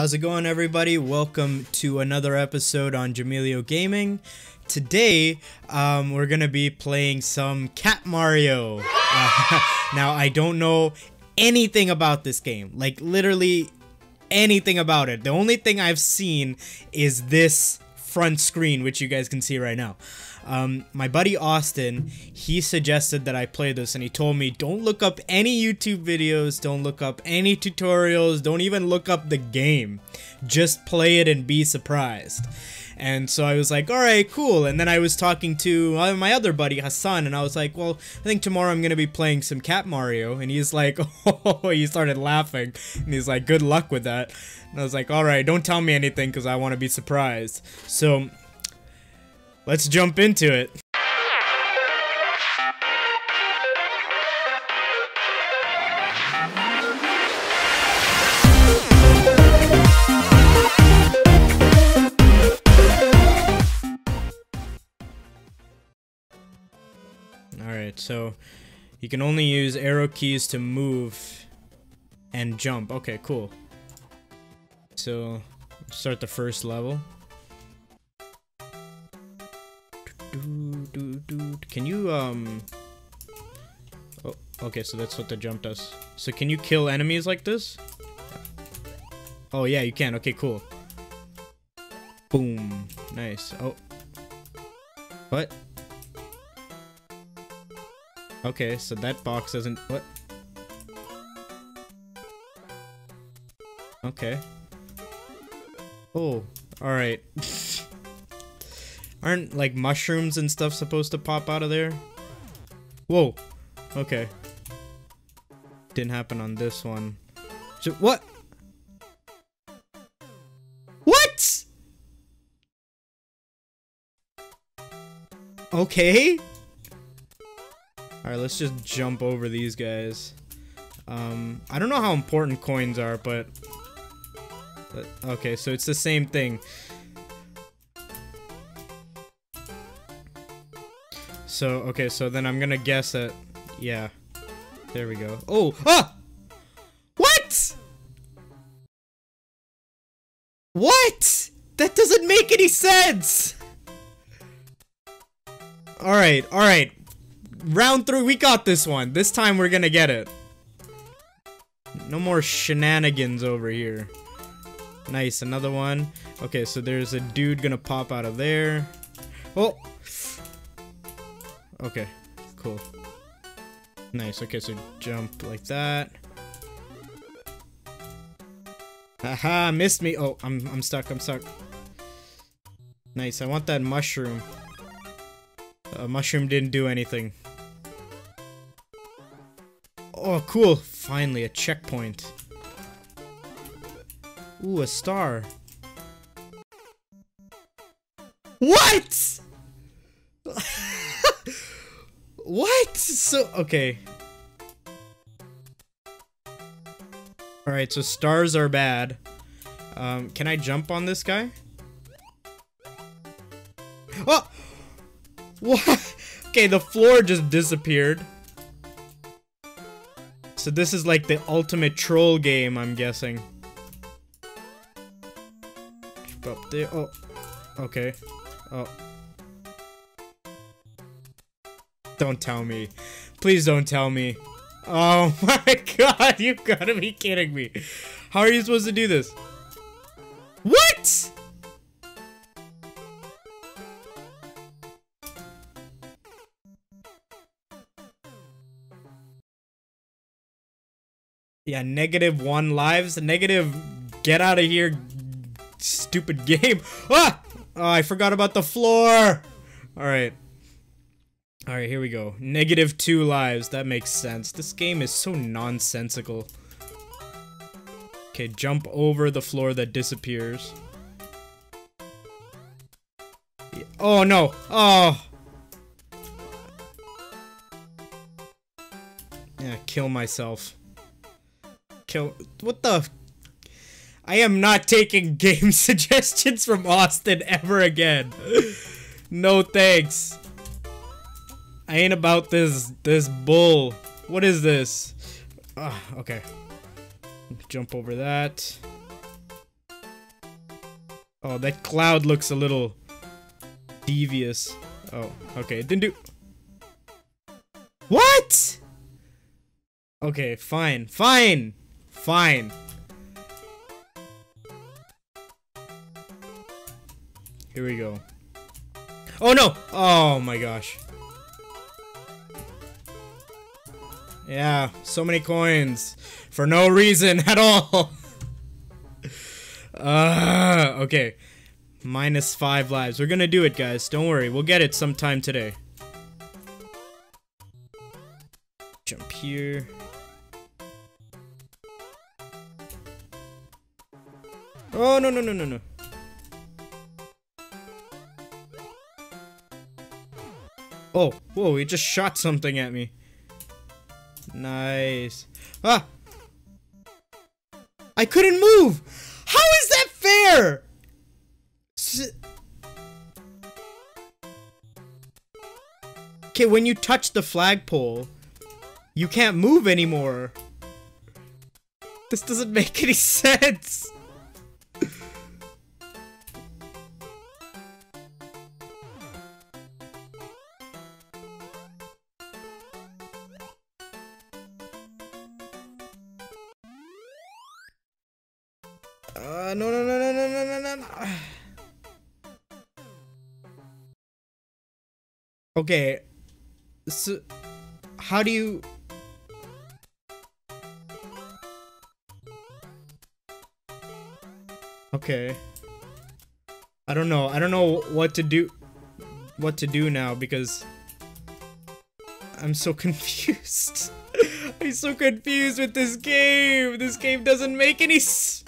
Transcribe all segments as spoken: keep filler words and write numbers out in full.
How's it going, everybody? Welcome to another episode on Jameelioo Gaming. Today, um, we're gonna be playing some Cat Mario. Uh, now, I don't know anything about this game. Like, literally anything about it. The only thing I've seen is this front screen, which you guys can see right now. Um, my buddy Austin, he suggested that I play this, and he told me don't look up any YouTube videos, don't look up any tutorials, don't even look up the game, just play it and be surprised. And so I was like, alright, cool. And then I was talking to my other buddy Hassan, and I was like, well, I think tomorrow I'm gonna be playing some Cat Mario. And he's like, oh, he started laughing, and he's like, good luck with that. And I was like, alright, don't tell me anything because I want to be surprised. So let's jump into it. Alright, so you can only use arrow keys to move and jump. Okay, cool. So start the first level. Do, do, do. Can you, um... Oh, okay, so that's what the jump does. So can you kill enemies like this? Oh, yeah, you can. Okay, cool. Boom. Nice. Oh. What? Okay, so that box doesn't... What? Okay. Oh, alright. Aren't, like, mushrooms and stuff supposed to pop out of there? Whoa. Okay. Didn't happen on this one. So, what? What? Okay. Alright, let's just jump over these guys. Um, I don't know how important coins are, but... but okay, so it's the same thing. So, okay, so then I'm gonna guess that, yeah, there we go. Oh, ah! What? What? That doesn't make any sense! Alright, alright. Round three, we got this one. This time we're gonna get it. No more shenanigans over here. Nice, another one. Okay, so there's a dude gonna pop out of there. Oh! Okay, cool. Nice, okay, so jump like that. Haha, missed me. Oh, I'm I'm stuck, I'm stuck. Nice, I want that mushroom. Uh, mushroom didn't do anything. Oh, cool. Finally, a checkpoint. Ooh, a star. What? What? So, okay. Alright, so stars are bad. Um, can I jump on this guy? Oh! What? Okay, the floor just disappeared. So this is like the ultimate troll game, I'm guessing. Up there. Oh. Okay. Oh. Don't tell me. Please don't tell me. Oh my god, you gotta be kidding me. How are you supposed to do this? What? Yeah, negative one lives. Negative get out of here, stupid game. Ah! Oh, I forgot about the floor. Alright. Alright, here we go. Negative two lives. That makes sense. This game is so nonsensical. Okay, jump over the floor that disappears. Yeah. Oh, no. Oh. Yeah, kill myself. Kill. What the? I am not taking game suggestions from Austin ever again. No thanks. I ain't about this, this bull. What is this? Uh, okay. Jump over that. Oh, that cloud looks a little devious. Oh, okay, it didn't do- What?! Okay, fine, fine, fine. Here we go. Oh no! Oh my gosh. Yeah, so many coins. For no reason at all. uh, okay. Minus five lives. We're gonna do it, guys. Don't worry. We'll get it sometime today. Jump here. Oh, no, no, no, no, no. Oh, whoa, he just shot something at me. Nice. Ah! I couldn't move! How is that fair?! S okay, when you touch the flagpole, you can't move anymore. This doesn't make any sense! Uh, no, no, no, no, no, no, no, no. Okay. So, how do you... Okay. I don't know. I don't know what to do... What to do now, because... I'm so confused. I'm so confused with this game. This game doesn't make any sense.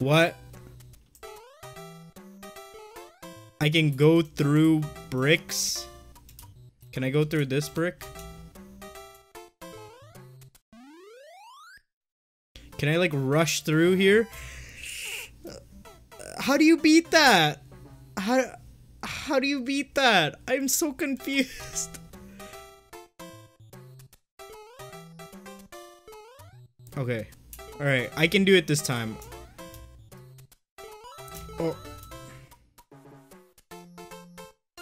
What? I can go through bricks? Can I go through this brick? Can I like rush through here? How do you beat that? How, how do you beat that? I'm so confused. Okay. Alright, I can do it this time. Oh.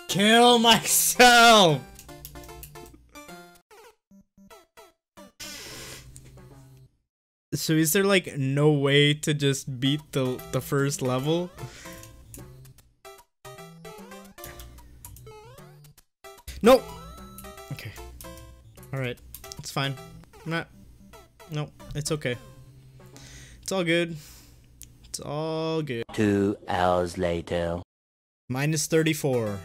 Kill myself. So is there like no way to just beat the the first level? No. Okay. All right. It's fine. I'm not. No, it's okay. It's all good. It's all good. Two hours later. Minus thirty-four.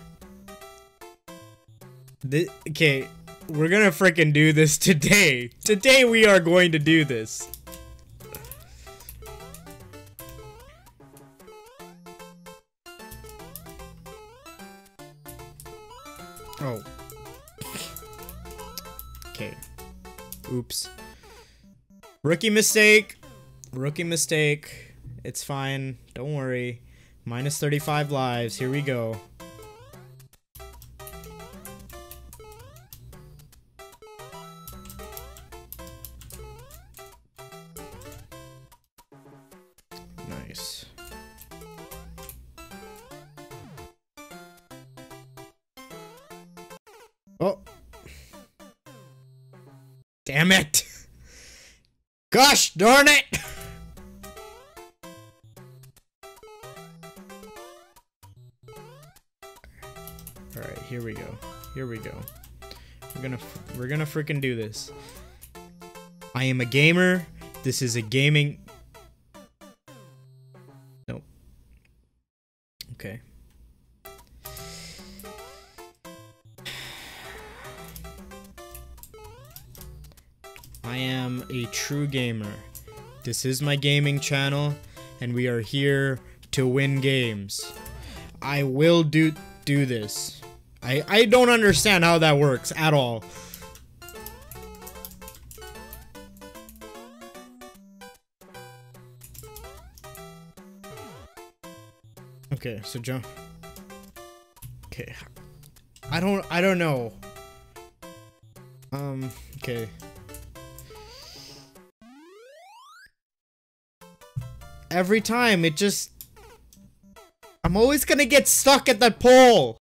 This, okay, we're gonna freaking do this today. Today we are going to do this. Oh. Okay. Oops. Rookie mistake. Rookie mistake. It's fine. Don't worry. Minus thirty-five lives. Here we go. Nice. Oh. Damn it. Gosh darn it. Here we go. Here we go. We're gonna we're gonna freaking do this. I am a gamer. This is a gaming. Nope. Okay. I am a true gamer. This is my gaming channel, and we are here to win games. I will do do this. I, I don't understand how that works at all. Okay, so jump. Okay. I don't I don't know. Um, okay. Every time, it just... I'm always gonna get stuck at that pole!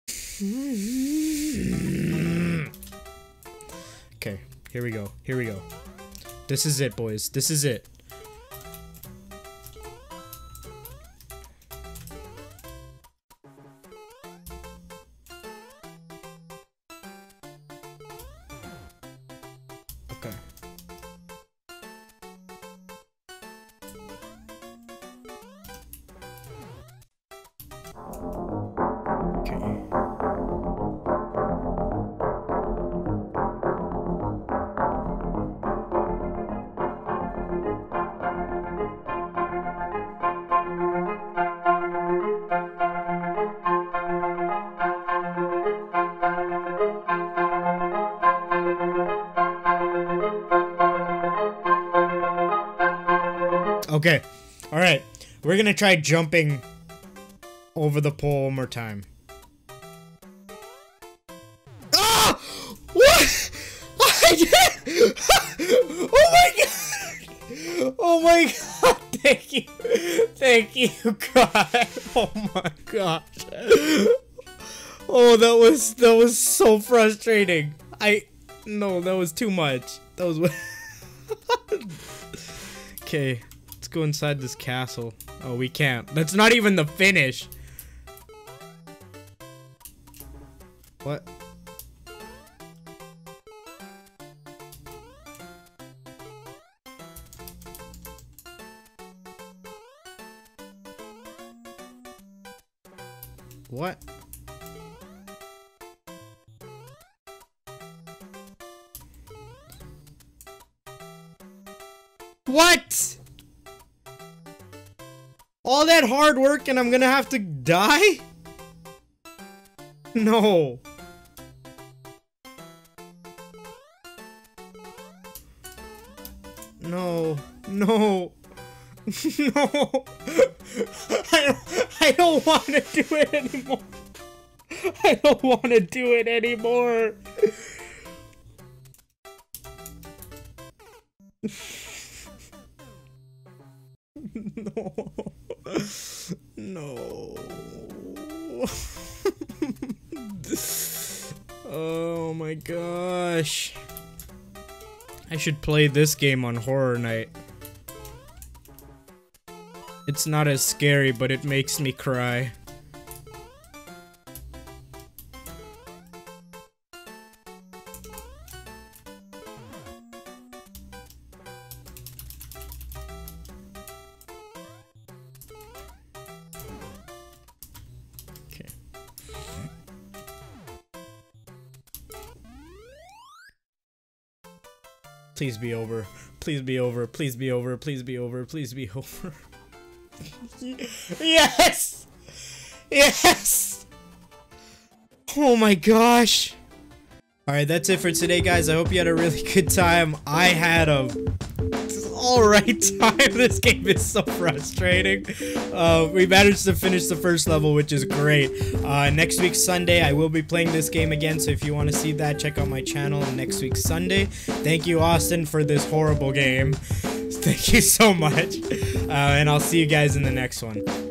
Okay, here we go, here we go. This is it, boys, this is it. Okay, all right, we're gonna try jumping over the pole one more time. Ah! What? Oh my god! Oh my god! Thank you, thank you, God! Oh my gosh! Oh, that was that was so frustrating. I no, that was too much. That was. Okay. Let's go inside this castle. Oh, we can't. That's not even the finish. What? What? What? All that hard work and I'm gonna have to die? No. No. No. No. I don't, I don't want to do it anymore. I don't want to do it anymore. No. No. Oh my gosh. I should play this game on horror night. It's not as scary, but it makes me cry. Please be over. Please be over. Please be over. Please be over. Please be over. Yes! Yes! Oh my gosh. Alright, that's it for today, guys. I hope you had a really good time. I had a... alright time. This game is so frustrating. Uh, we managed to finish the first level, which is great. Uh, next week, Sunday, I will be playing this game again, so if you want to see that, check out my channel next week, Sunday. Thank you, Austin, for this horrible game. Thank you so much. Uh, and I'll see you guys in the next one.